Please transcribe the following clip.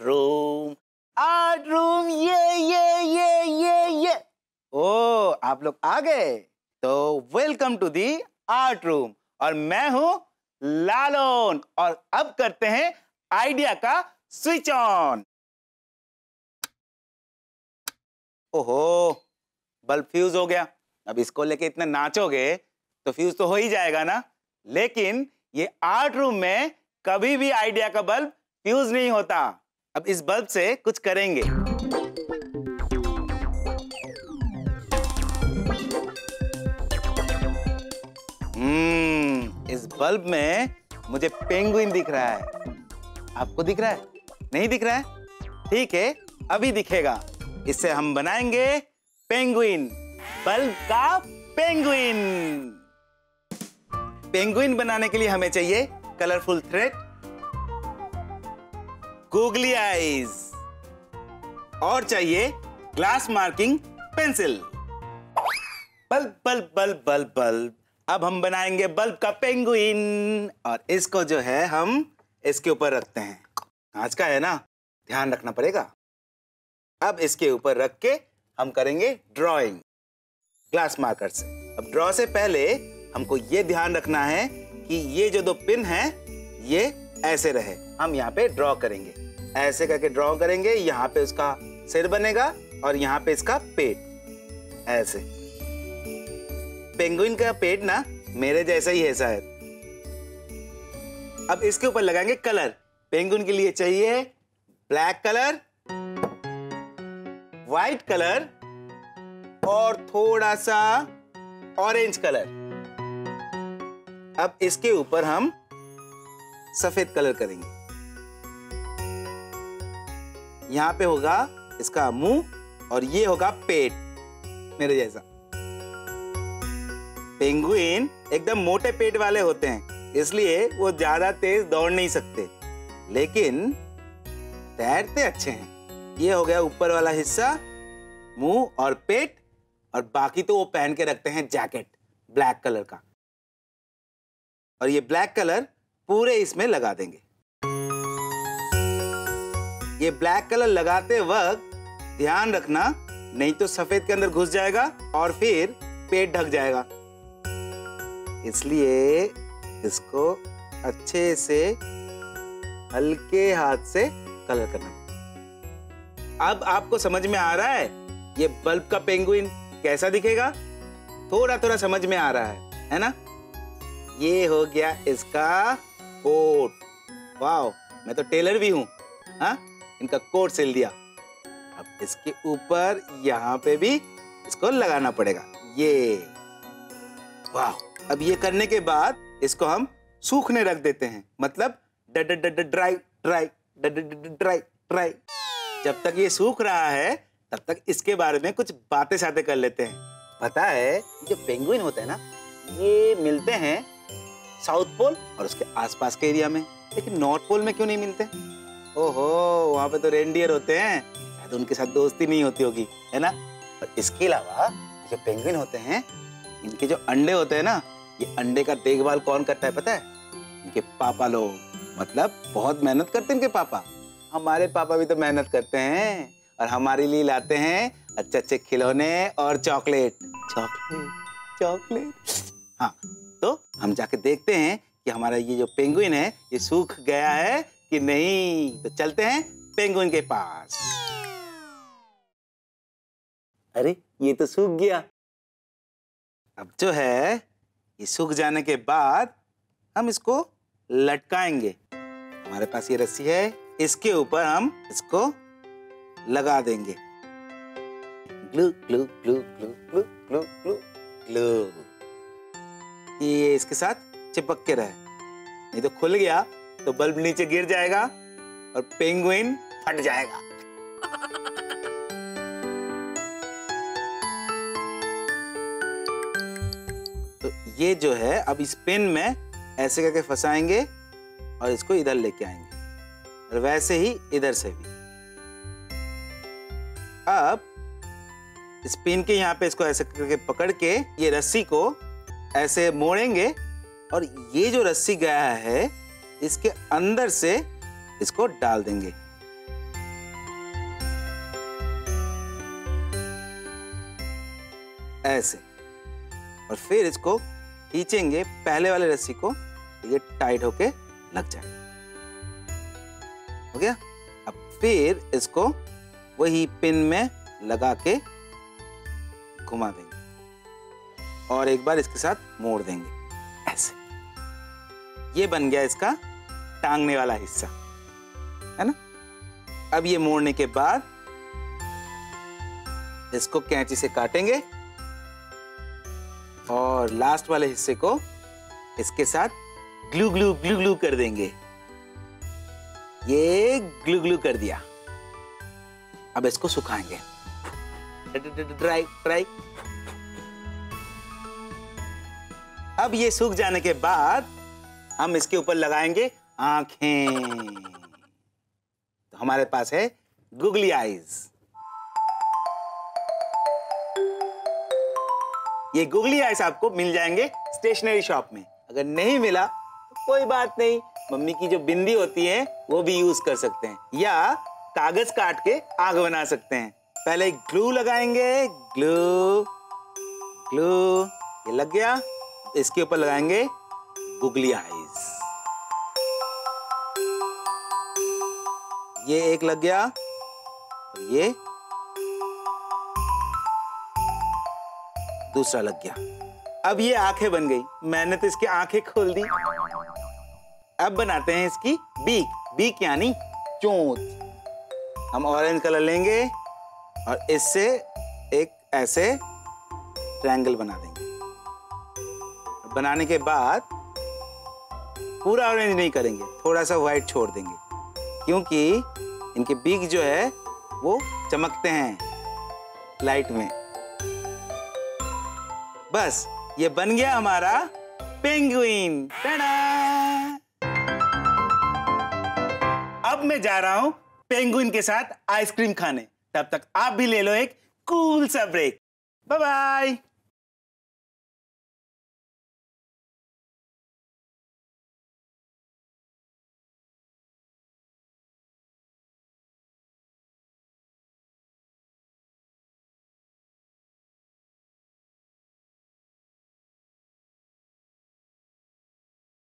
Art room ये ये ये ये ये। ओ आप लोग आ गए तो welcome to the art room. और मैं हूँ लालोन और अब करते हैं आइडिया का स्विच ऑन। ओहो बल्ब फ्यूज हो गया। अब इसको लेके इतना नाचोगे तो फ्यूज तो हो ही जाएगा ना। लेकिन ये आर्ट रूम में कभी भी आइडिया का बल्ब फ्यूज नहीं होता। अब इस बल्ब से कुछ करेंगे। इस बल्ब में मुझे पेंगुइन दिख रहा है। आपको दिख रहा है? नहीं दिख रहा है? ठीक है, अभी दिखेगा। इससे हम बनाएंगे पेंगुइन। बल्ब का पेंगुइन। पेंगुइन बनाने के लिए हमें चाहिए कलरफुल थ्रेड, गूगली आईज और चाहिए glass marking pencil. Bulb bulb bulb bulb bulb. अब हम बनाएंगे बल्ब का पेंगुइन और इसको जो है हम इसके ऊपर रखते हैं। कांच का है ना, ध्यान रखना पड़ेगा। अब इसके ऊपर रख के हम करेंगे ड्राइंग ग्लास मार्कर से। अब ड्रॉ से पहले हमको ये ध्यान रखना है कि ये जो दो पिन हैं ये ऐसे रहे। हम यहाँ पे ड्रॉ करेंगे, ऐसे करके ड्रॉ करेंगे। यहाँ पे उसका सिर बनेगा और यहाँ पे इसका पेट। ऐसे पेंगुइन का पेट ना मेरे जैसा ही है शायद। अब इसके ऊपर लगाएंगे कलर। पेंगुइन के लिए चाहिए ब्लैक कलर, व्हाइट कलर और थोड़ा सा ऑरेंज कलर। अब इसके ऊपर हम सफेद कलर करेंगे। यहां पे होगा इसका मुंह और ये होगा पेट मेरे जैसा। पेंगुइन एकदम मोटे पेट वाले होते हैं इसलिए वो ज्यादा तेज दौड़ नहीं सकते, लेकिन तैरते अच्छे हैं। ये हो गया ऊपर वाला हिस्सा, मुंह और पेट, और बाकी तो वो पहन के रखते हैं जैकेट ब्लैक कलर का। और ये ब्लैक कलर पूरे इसमें लगा देंगे। ये ब्लैक कलर लगाते वक्त ध्यान रखना, नहीं तो सफेद के अंदर घुस जाएगा और फिर पेट ढक जाएगा। इसलिए इसको अच्छे से हल्के हाथ से कलर करना। अब आपको समझ में आ रहा है ये बल्ब का पेंगुइन कैसा दिखेगा? थोड़ा थोड़ा समझ में आ रहा है ना? ये हो गया इसका कोट। वाओ, मैं तो टेलर भी हूं। हाँ, इनका कोट सिल दिया। अब इसके ऊपर यहाँ पे भी इसको लगाना पड़ेगा। ये वाह। अब ये करने के बाद इसको हम सूखने रख देते हैं, मतलब ड्राई ड्राई ड्राई ड्राई। जब तक ये सूख रहा है तब तक इसके बारे में कुछ बातें सातें कर लेते हैं। पता है जो पेंगुइन होते हैं ना, ये मिलते हैं साउथ पोल और उसके आसपास के एरिया में, लेकिन नॉर्थ पोल में क्यों नहीं मिलते? ओहो, वहाँ पे तो रेनडियर होते हैं, शायद उनके साथ दोस्ती नहीं होती होगी, है ना। और इसके अलावा जो पेंगुइन होते हैं, इनके जो अंडे होते हैं ना, ये अंडे का देखभाल कौन करता है पता है? इनके पापा लोग। मतलब बहुत मेहनत करते हैं इनके पापा। हमारे पापा भी तो मेहनत करते हैं और हमारे लिए लाते हैं अच्छे अच्छे खिलौने और चॉकलेट। Chocolate chocolate. हाँ, तो हम जाके देखते हैं कि हमारा ये जो पेंगुइन है ये सूख गया है कि नहीं। तो चलते हैं पेंगुइन के पास। अरे ये तो सूख गया। अब जो है ये सूख जाने के बाद हम इसको लटकाएंगे। हमारे पास ये रस्सी है, इसके ऊपर हम इसको लगा देंगे। Glue glue glue glue glue glue glue glue. ये इसके साथ चिपक के रहे, नहीं तो खुल गया तो बल्ब नीचे गिर जाएगा और पेंगुइन फट जाएगा। तो ये जो है अब इस पिन में ऐसे करके फंसाएंगे और इसको इधर लेके आएंगे और वैसे ही इधर से भी। अब इस पिन के यहाँ पे इसको ऐसे करके पकड़ के ये रस्सी को ऐसे मोड़ेंगे और ये जो रस्सी गया है इसके अंदर से इसको डाल देंगे। ऐसे, और फिर इसको खींचेंगे, पहले वाले रस्सी को, ये टाइट होके लग जाए। हो गया। अब फिर इसको वही पिन में लगा के घुमा देंगे और एक बार इसके साथ मोड़ देंगे ऐसे। ये बन गया इसका टांगने वाला हिस्सा, है ना। अब ये मोड़ने के बाद इसको कैंची से काटेंगे और लास्ट वाले हिस्से को इसके साथ ग्लू ग्लू ग्लू ग्लू कर देंगे। ये ग्लू ग्लू कर दिया। अब इसको सुखाएंगे, ड्राई ड्राई। अब ये सूख जाने के बाद हम इसके ऊपर लगाएंगे आंखें। तो हमारे पास है गूगली आईज। ये गूगली आईज आपको मिल जाएंगे स्टेशनरी शॉप में। अगर नहीं मिला तो कोई बात नहीं, मम्मी की जो बिंदी होती है वो भी यूज कर सकते हैं, या कागज काट के आग बना सकते हैं। पहले ग्लू लगाएंगे, ग्लू ग्लू, ये लग गया। इसके ऊपर लगाएंगे गूगली आईज। ये एक लग गया, ये दूसरा लग गया। अब ये आंखें बन गई। मैंने तो इसकी आंखें खोल दी। अब बनाते हैं इसकी बीक। बीक यानी चोंच। हम ऑरेंज कलर लेंगे और इससे एक ऐसे ट्रायंगल बना देंगे। बनाने के बाद पूरा ऑरेंज नहीं करेंगे, थोड़ा सा व्हाइट छोड़ देंगे, क्योंकि इनके बीक जो है वो चमकते हैं लाइट में। बस ये बन गया हमारा पेंगुइन। अब मैं जा रहा हूं पेंगुइन के साथ आइसक्रीम खाने। तब तक आप भी ले लो एक कूल सा ब्रेक। Bye bye.